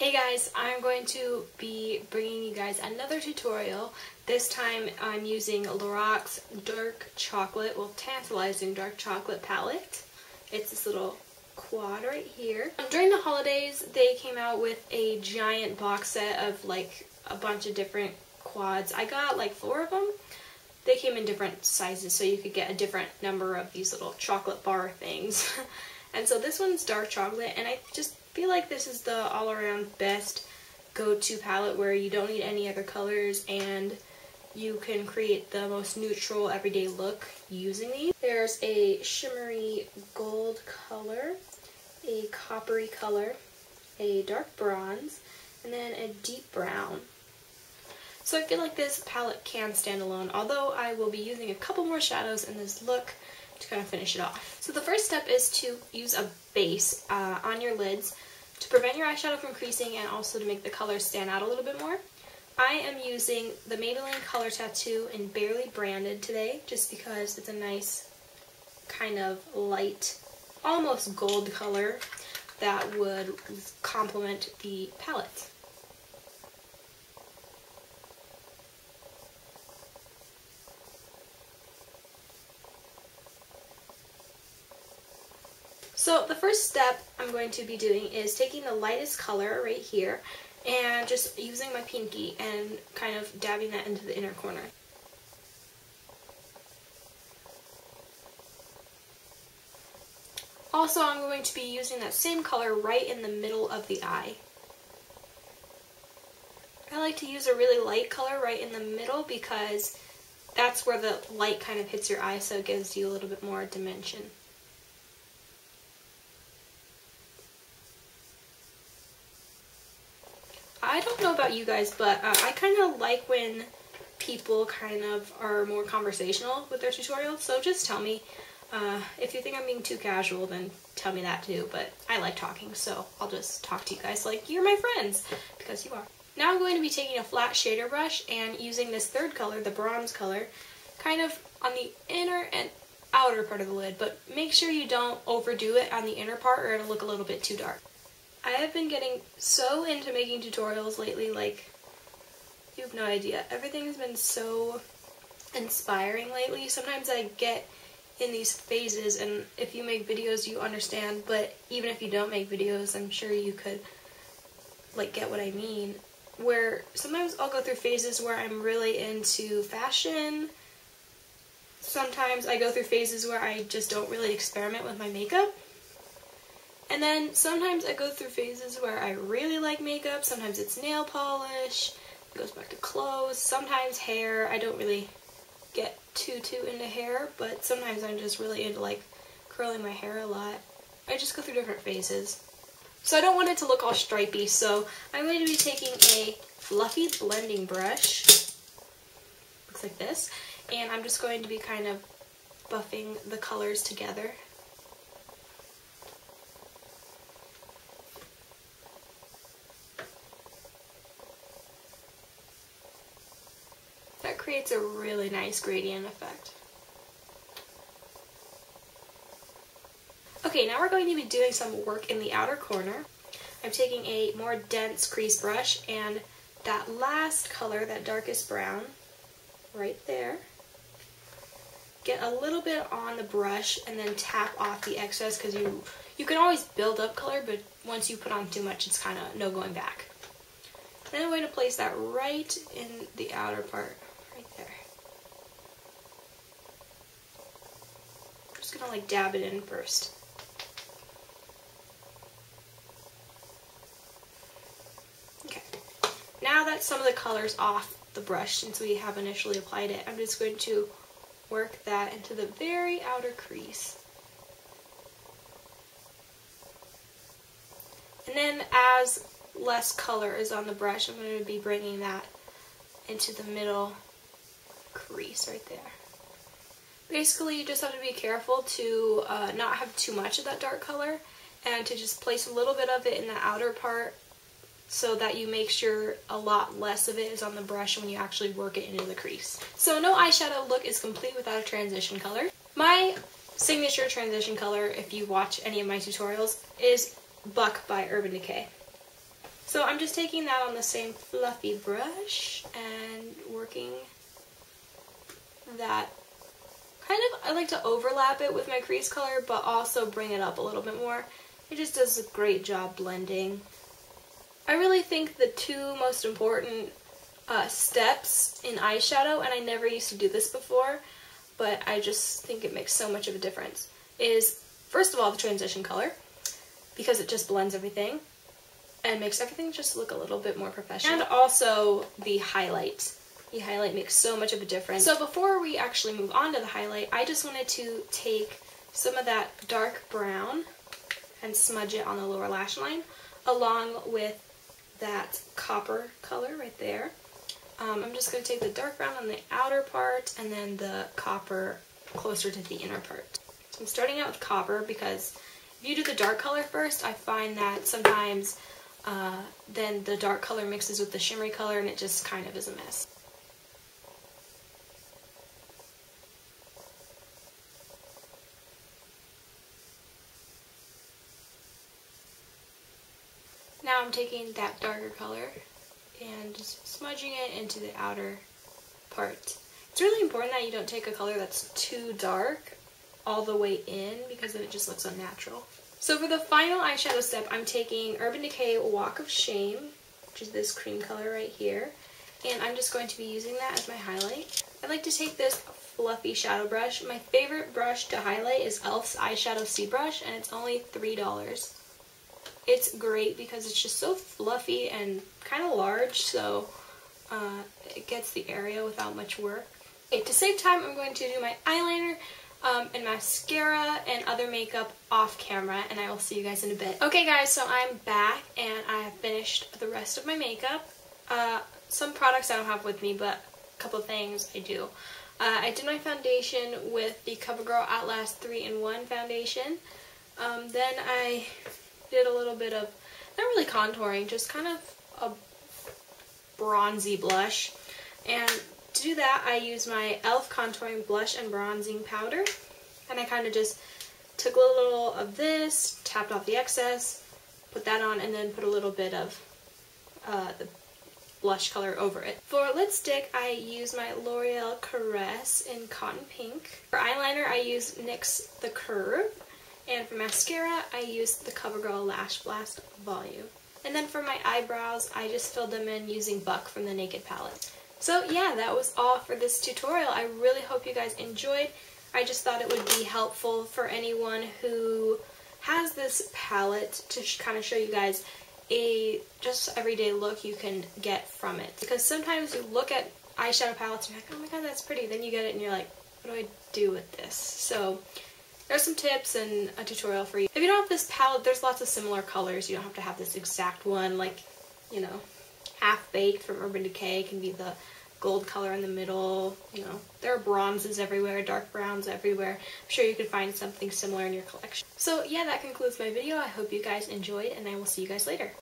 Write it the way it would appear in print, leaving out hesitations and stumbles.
Hey guys, I'm going to be bringing you guys another tutorial. This time I'm using Lorac's Dark Chocolate, well, Tantalizing Dark Chocolate Palette. It's this little quad right here. During the holidays, they came out with a giant box set of like a bunch of different quads. I got like 4 of them. They came in different sizes, so you could get a different number of these little chocolate bar things. And so this one's dark chocolate, and I just feel like this is the all-around best go-to palette where you don't need any other colors and you can create the most neutral everyday look using these. There's a shimmery gold color, a coppery color, a dark bronze, and then a deep brown. So I feel like this palette can stand alone, although I will be using a couple more shadows in this look to kind of finish it off. So the first step is to use a base on your lids to prevent your eyeshadow from creasing and also to make the colors stand out a little bit more. I am using the Maybelline Color Tattoo in Barely Branded today just because it's a nice kind of light, almost gold color that would complement the palette. So the first step I'm going to be doing is taking the lightest color right here and just using my pinky and kind of dabbing that into the inner corner. Also, I'm going to be using that same color right in the middle of the eye. I like to use a really light color right in the middle because that's where the light kind of hits your eye, so it gives you a little bit more dimension. I don't know about you guys, but I kind of like when people kind of are more conversational with their tutorials, so just tell me. If you think I'm being too casual, then tell me that too, but I like talking, so I'll just talk to you guys like you're my friends, because you are. Now I'm going to be taking a flat shader brush and using this third color, the bronze color, kind of on the inner and outer part of the lid, but make sure you don't overdo it on the inner part or it'll look a little bit too dark. I have been getting so into making tutorials lately, like, you have no idea. Everything has been so inspiring lately. Sometimes I get in these phases, and if you make videos, you understand, but even if you don't make videos, I'm sure you could, like, get what I mean. Where sometimes I'll go through phases where I'm really into fashion. Sometimes I go through phases where I just don't really experiment with my makeup. And then sometimes I go through phases where I really like makeup, sometimes it's nail polish, it goes back to clothes, sometimes hair. I don't really get too into hair, but sometimes I'm just really into like curling my hair a lot. I just go through different phases. So I don't want it to look all stripey, so I'm going to be taking a fluffy blending brush, looks like this, and I'm just going to be kind of buffing the colors together. Creates a really nice gradient effect. Okay, now we're going to be doing some work in the outer corner. I'm taking a more dense crease brush and that last color, that darkest brown, right there. Get a little bit on the brush and then tap off the excess because you can always build up color, but once you put on too much, it's kind of no going back. Then I'm going to place that right in the outer part. I'm just gonna like dab it in first. Okay, now that some of the color's off the brush since we have initially applied it, I'm just going to work that into the very outer crease. And then as less color is on the brush, I'm going to be bringing that into the middle crease right there. Basically, you just have to be careful to not have too much of that dark color and to just place a little bit of it in the outer part so that you make sure a lot less of it is on the brush when you actually work it into the crease. So no eyeshadow look is complete without a transition color. My signature transition color, if you watch any of my tutorials, is Buck by Urban Decay. So I'm just taking that on the same fluffy brush and working that. Kind of, I like to overlap it with my crease color, but also bring it up a little bit more. It just does a great job blending. I really think the two most important steps in eyeshadow, and I never used to do this before, but I just think it makes so much of a difference, is first of all the transition color, because it just blends everything and makes everything just look a little bit more professional. And also the highlight. The highlight makes so much of a difference. So before we actually move on to the highlight, I just wanted to take some of that dark brown and smudge it on the lower lash line along with that copper color right there. I'm just going to take the dark brown on the outer part and then the copper closer to the inner part. So I'm starting out with copper because if you do the dark color first, I find that sometimes then the dark color mixes with the shimmery color and it just kind of is a mess. Now I'm taking that darker color and just smudging it into the outer part. It's really important that you don't take a color that's too dark all the way in because then it just looks unnatural. So for the final eyeshadow step, I'm taking Urban Decay Walk of Shame, which is this cream color right here, and I'm just going to be using that as my highlight. I like to take this fluffy shadow brush. My favorite brush to highlight is ELF's Eyeshadow Sea Brush, and it's only $3. It's great because it's just so fluffy and kind of large, so it gets the area without much work. Okay, to save time, I'm going to do my eyeliner and mascara and other makeup off camera, and I will see you guys in a bit. Okay guys, so I'm back and I have finished the rest of my makeup. Some products I don't have with me, but a couple things I do. I did my foundation with the CoverGirl Atlas 3-in-1 foundation. Then I did a little bit of, not really contouring, just kind of a bronzy blush. And to do that, I used my e.l.f. contouring blush and bronzing powder. And I kind of just took a little of this, tapped off the excess, put that on, and then put a little bit of the blush color over it. For lipstick, I used my L'Oreal Caress in Cotton Pink. For eyeliner, I used NYX The Curve. And for mascara, I used the CoverGirl Lash Blast Volume. And then for my eyebrows, I just filled them in using Buck from the Naked Palette. So yeah, that was all for this tutorial. I really hope you guys enjoyed. I just thought it would be helpful for anyone who has this palette to kind of show you guys a just everyday look you can get from it. Because sometimes you look at eyeshadow palettes and you're like, oh my god, that's pretty. Then you get it and you're like, what do I do with this? So there's some tips and a tutorial for you. If you don't have this palette, there's lots of similar colors. You don't have to have this exact one, like, you know, Half-Baked from Urban Decay can be the gold color in the middle. You know, there are bronzes everywhere, dark browns everywhere. I'm sure you can find something similar in your collection. So yeah, that concludes my video. I hope you guys enjoyed, and I will see you guys later.